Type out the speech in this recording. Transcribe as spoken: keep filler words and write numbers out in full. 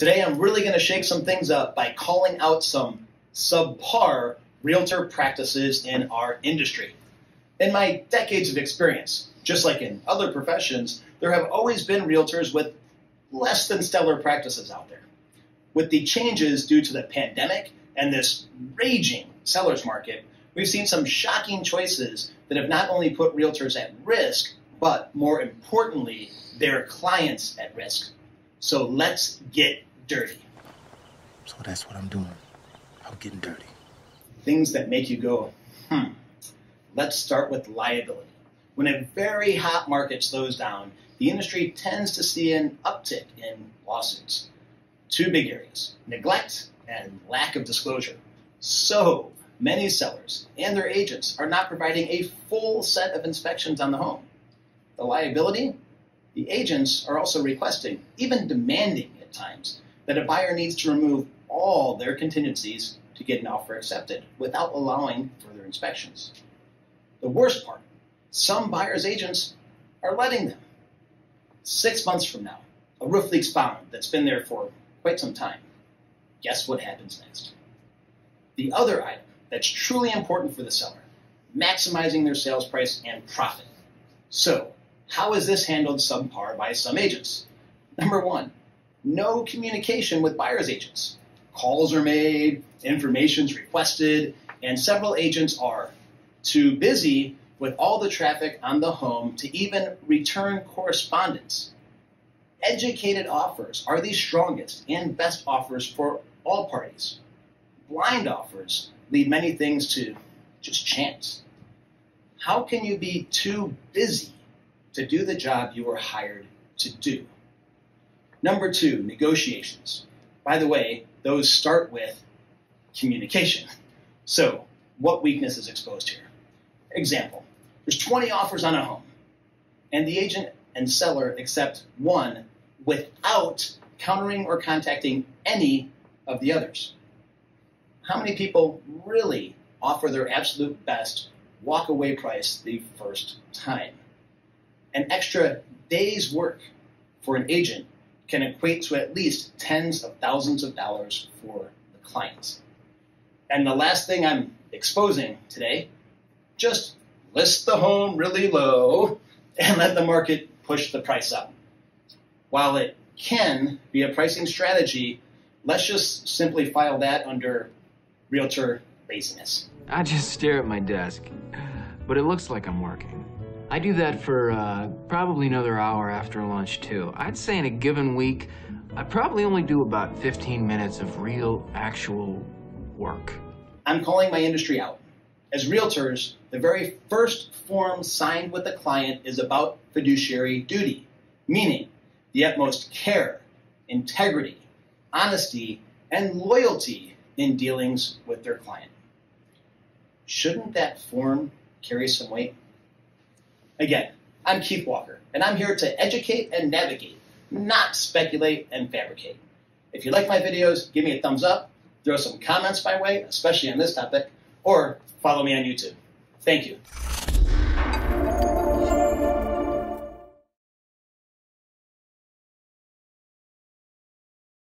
Today I'm really going to shake some things up by calling out some subpar realtor practices in our industry. In my decades of experience, just like in other professions, there have always been realtors with less than stellar practices out there. With the changes due to the pandemic and this raging seller's market, we've seen some shocking choices that have not only put realtors at risk, but more importantly, their clients at risk. So let's get dirty. So that's what I'm doing. I'm getting dirty. Things that make you go, hmm. Let's start with liability. When a very hot market slows down, the industry tends to see an uptick in lawsuits. Two big areas, neglect and lack of disclosure. So many sellers and their agents are not providing a full set of inspections on the home. The liability, the agents are also requesting, even demanding at times, that a buyer needs to remove all their contingencies to get an offer accepted without allowing further inspections. The worst part, some buyers' agents are letting them. Six months from now, a roof leak's found that's been there for quite some time. Guess what happens next? The other item that's truly important for the seller, maximizing their sales price and profit. So, how is this handled subpar by some agents? Number one, no communication with buyers' agents. Calls are made, information's requested, and several agents are too busy with all the traffic on the home to even return correspondence. Educated offers are the strongest and best offers for all parties. Blind offers lead many things to just chance. How can you be too busy to do the job you were hired to do? Number two, negotiations. By the way, those start with communication. So, what weakness is exposed here? Example, there's twenty offers on a home, and the agent and seller accept one without countering or contacting any of the others. How many people really offer their absolute best walk-away price the first time? An extra day's work for an agent can equate to at least tens of thousands of dollars for the clients. And the last thing I'm exposing today, just list the home really low and let the market push the price up. While it can be a pricing strategy, let's just simply file that under realtor laziness. I just stare at my desk, but it looks like I'm working. I do that for uh, probably another hour after lunch too. I'd say in a given week, I probably only do about fifteen minutes of real, actual work. I'm calling my industry out. As realtors, the very first form signed with the client is about fiduciary duty, meaning the utmost care, integrity, honesty, and loyalty in dealings with their client. Shouldn't that form carry some weight? Again, I'm Keith Walker, and I'm here to educate and navigate, not speculate and fabricate. If you like my videos, give me a thumbs up, throw some comments my way, especially on this topic, or follow me on YouTube. Thank you.